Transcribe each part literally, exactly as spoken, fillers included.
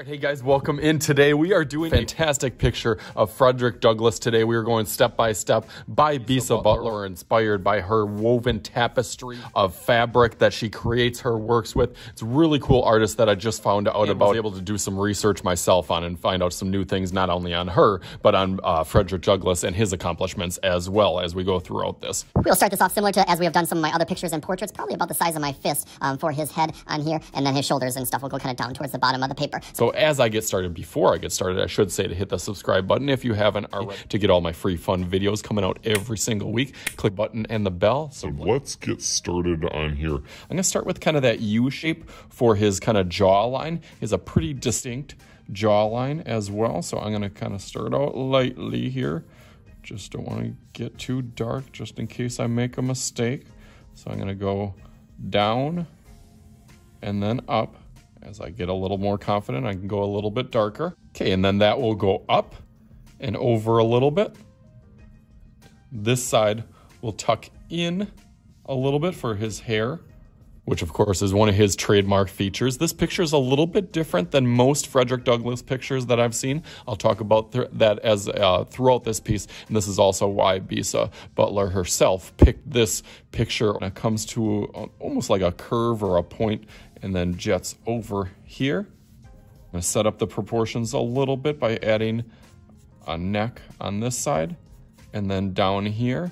All right, hey guys, welcome in. Today we are doing a fantastic picture of Frederick Douglass. Today we are going step by step by Bisa Butler, inspired by her woven tapestry of fabric that she creates her works with. It's a really cool artist that I just found out and about. Was able to do some research myself on and find out some new things, not only on her, but on uh, Frederick Douglass and his accomplishments as well as we go throughout this. We'll start this off similar to as we have done some of my other pictures and portraits, probably about the size of my fist um, for his head on here, and then his shoulders and stuff will go kind of down towards the bottom of the paper. So So as I get started, before I get started, I should say to hit the subscribe button if you haven't already to get all my free fun videos coming out every single week. Click the button and the bell. So let's get started on here. I'm going to start with kind of that U shape for his kind of jawline. Is a pretty distinct jawline as well. So I'm going to kind of start out lightly here. Just don't want to get too dark just in case I make a mistake. So I'm going to go down and then up. As I get a little more confident, I can go a little bit darker. Okay, and then that will go up and over a little bit. This side will tuck in a little bit for his hair, which of course is one of his trademark features. This picture is a little bit different than most Frederick Douglass pictures that I've seen. I'll talk about th that as uh, throughout this piece, and this is also why Bisa Butler herself picked this picture. When it comes to almost like a curve or a point, and then jets over here. I'm gonna set up the proportions a little bit by adding a neck on this side, and then down here,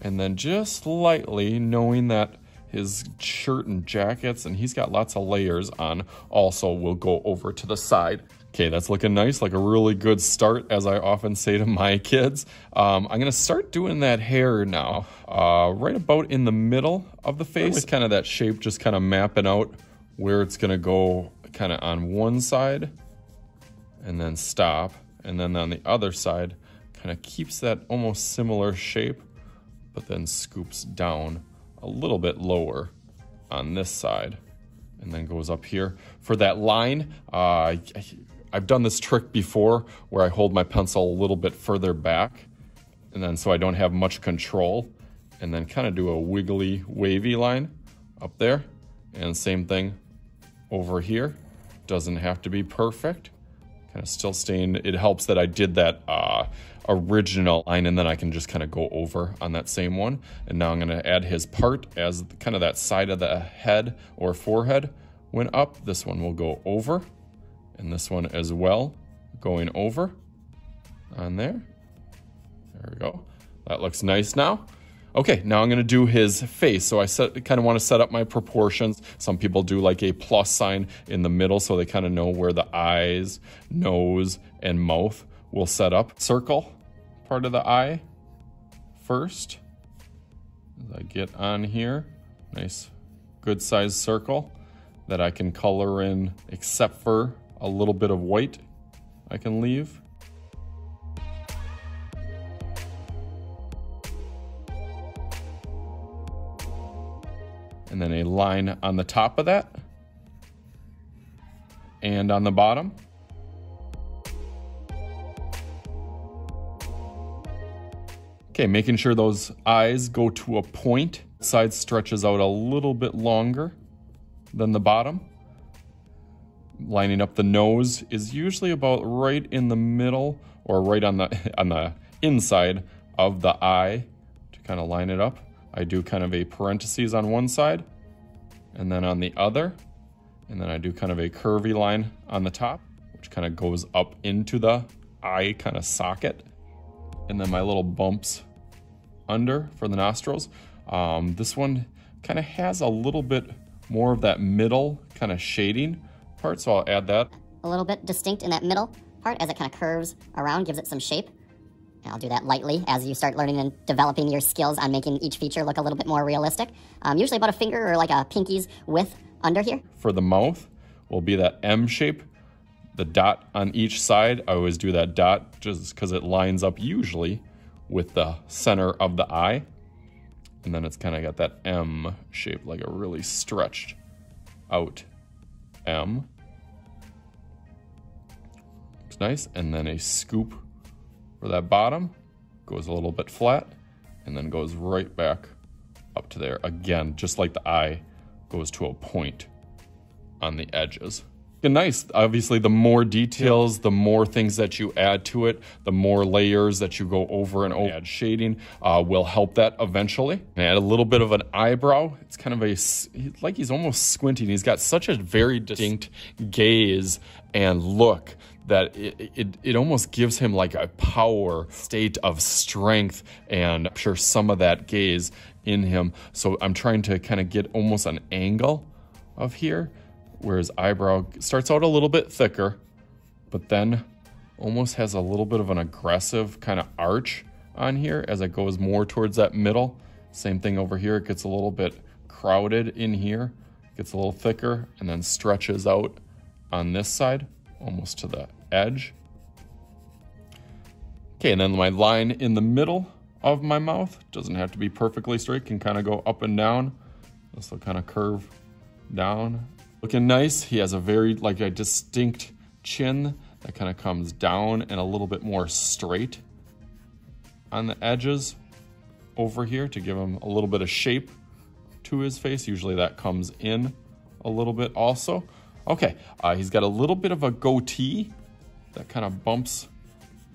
and then just lightly, knowing that his shirt and jackets, and he's got lots of layers on, also will go over to the side. Okay, that's looking nice, like a really good start, as I often say to my kids. Um, I'm gonna start doing that hair now, uh, right about in the middle of the face. It's kind of that shape, just kind of mapping out where it's gonna go kind of on one side and then stop, and then on the other side kind of keeps that almost similar shape but then scoops down a little bit lower on this side and then goes up here. For that line, uh, I've done this trick before where I hold my pencil a little bit further back and then so I don't have much control, and then kind of do a wiggly wavy line up there, and same thing over here. Doesn't have to be perfect. Kind of still staying, it helps that I did that uh, original line, and then I can just kind of go over on that same one. And now I'm gonna add his part as kind of that side of the head or forehead went up. This one will go over, and this one as well, going over on there. There we go. That looks nice now. Okay, now I'm gonna do his face. So I set, kind of wanna set up my proportions. Some people do like a plus sign in the middle so they kind of know where the eyes, nose, and mouth will set up. Circle part of the eye first. As I get on here, nice good sized circle that I can color in except for a little bit of white I can leave. And then a line on the top of that and on the bottom. Okay, making sure those eyes go to a point. Side stretches out a little bit longer than the bottom. Lining up the nose is usually about right in the middle or right on the, on the inside of the eye to kind of line it up. I do kind of a parentheses on one side and then on the other, and then I do kind of a curvy line on the top which kind of goes up into the eye kind of socket, and then my little bumps under for the nostrils. Um, this one kind of has a little bit more of that middle kind of shading part, so I'll add that. A little bit distinct in that middle part as it kind of curves around, gives it some shape. I'll do that lightly as you start learning and developing your skills on making each feature look a little bit more realistic. Um, usually about a finger or like a pinky's width under here. For the mouth will be that M shape, the dot on each side. I always do that dot just because it lines up usually with the center of the eye. And then it's kind of got that M shape, like a really stretched out M. Looks nice. And then a scoop for that bottom, goes a little bit flat, and then goes right back up to there. Again, just like the eye, goes to a point on the edges. nice. Obviously, the more details, yeah. the more things that you add to it, the more layers that you go over and over. Add shading uh, will help that eventually. And add a little bit of an eyebrow. It's kind of a, like he's almost squinting. He's got such a very distinct gaze and look that it, it, it almost gives him like a power, state of strength, and I'm sure some of that gaze in him. So I'm trying to kind of get almost an angle of here, where his eyebrow starts out a little bit thicker, but then almost has a little bit of an aggressive kind of arch on here as it goes more towards that middle. Same thing over here, it gets a little bit crowded in here, gets a little thicker, and then stretches out on this side, almost to the edge. Okay, and then my line in the middle of my mouth doesn't have to be perfectly straight, can kind of go up and down. This will kind of curve down. Looking nice. He has a very, like a distinct chin that kind of comes down and a little bit more straight on the edges over here to give him a little bit of shape to his face. Usually that comes in a little bit also. Okay, uh, he's got a little bit of a goatee that kind of bumps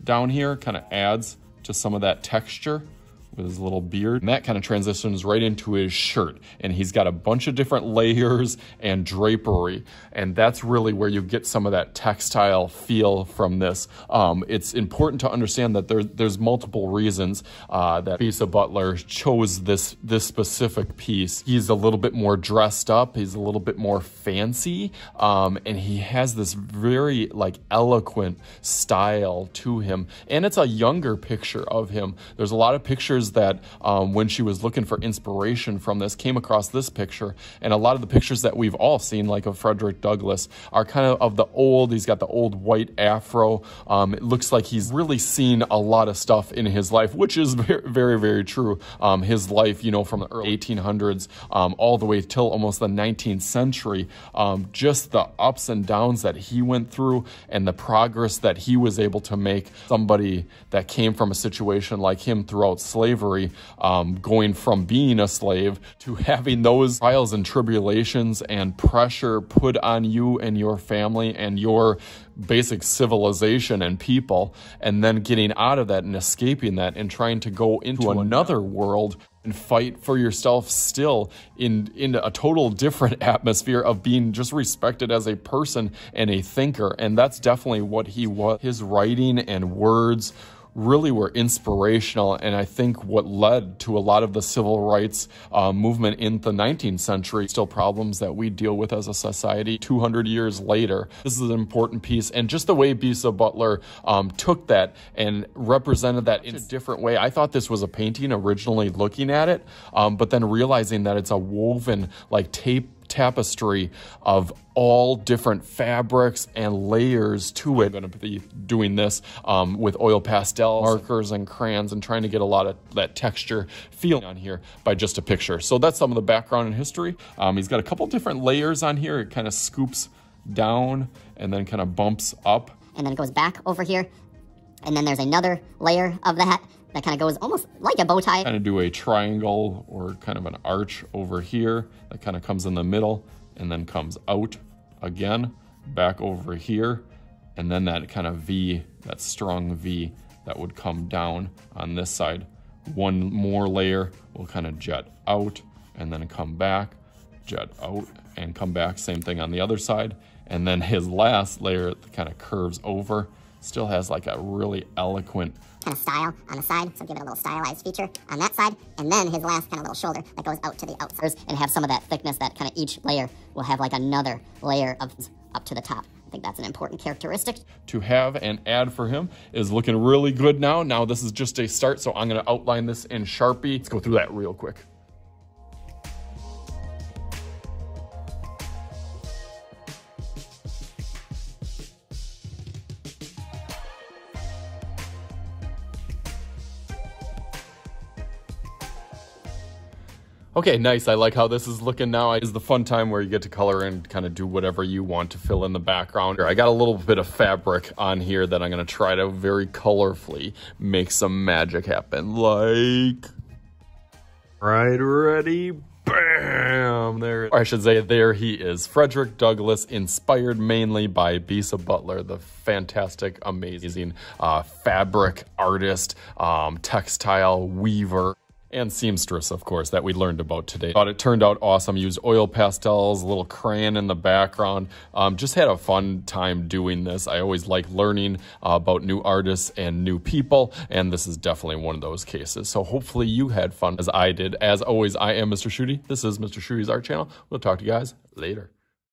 down here, kind of adds to some of that texture with his little beard. And that kind of transitions right into his shirt. And he's got a bunch of different layers and drapery. And that's really where you get some of that textile feel from this. Um, it's important to understand that there, there's multiple reasons uh, that Bisa Butler chose this, this specific piece. He's a little bit more dressed up. He's a little bit more fancy. Um, and he has this very like eloquent style to him. And it's a younger picture of him. There's a lot of pictures that um, when she was looking for inspiration from this, came across this picture. And a lot of the pictures that we've all seen, like of Frederick Douglass, are kind of of the old. He's got the old white afro. Um, it looks like he's really seen a lot of stuff in his life, which is very, very true. Um, his life, you know, from the early eighteen hundreds um, all the way till almost the nineteenth century, um, just the ups and downs that he went through and the progress that he was able to make. Somebody that came from a situation like him throughout slavery, Slavery, um, going from being a slave to having those trials and tribulations and pressure put on you and your family and your basic civilization and people, and then getting out of that and escaping that and trying to go into another world and fight for yourself still in, in a total different atmosphere of being just respected as a person and a thinker. And that's definitely what he was. His writing and words really were inspirational, and I think what led to a lot of the civil rights uh, movement in the nineteenth century, still problems that we deal with as a society two hundred years later. This is an important piece, and just the way Bisa Butler um, took that and represented that in a different way. I thought this was a painting originally looking at it, um, but then realizing that it's a woven, like tape tapestry of all different fabrics and layers to it. I'm going to be doing this um, with oil pastel markers and crayons and trying to get a lot of that texture feel on here by just a picture. So that's some of the background and history. Um, he's got a couple different layers on here. It kind of scoops down and then kind of bumps up. And then it goes back over here. And then there's another layer of that that kind of goes almost like a bow tie. Kind of do a triangle or kind of an arch over here that kind of comes in the middle and then comes out again, back over here. And then that kind of V, that strong V that would come down on this side. One more layer will kind of jet out and then come back, jet out and come back. Same thing on the other side. And then his last layer kind of curves over. Still has like a really eloquent kind of style on the side, so give it a little stylized feature on that side, and then his last kind of little shoulder that goes out to the outsides and have some of that thickness that kind of each layer will have like another layer of up to the top. I think that's an important characteristic to have and add for him. Is looking really good now. Now this is just a start, so I'm going to outline this in Sharpie. Let's go through that real quick. Okay, nice. I like how this is looking now. It's the fun time where you get to color and kind of do whatever you want to fill in the background. I got a little bit of fabric on here that I'm going to try to very colorfully make some magic happen. Like, right, ready, bam! Bam! There, or I should say, there he is. Frederick Douglass, inspired mainly by Bisa Butler, the fantastic, amazing uh, fabric artist, um, textile weaver, and seamstress, of course, that we learned about today. But it turned out awesome. Used oil pastels, a little crayon in the background. Um, just had a fun time doing this. I always like learning uh, about new artists and new people, and this is definitely one of those cases. So hopefully you had fun as I did. As always, I am Mister Schuette. This is Mister Schutte's Art Channel. We'll talk to you guys later.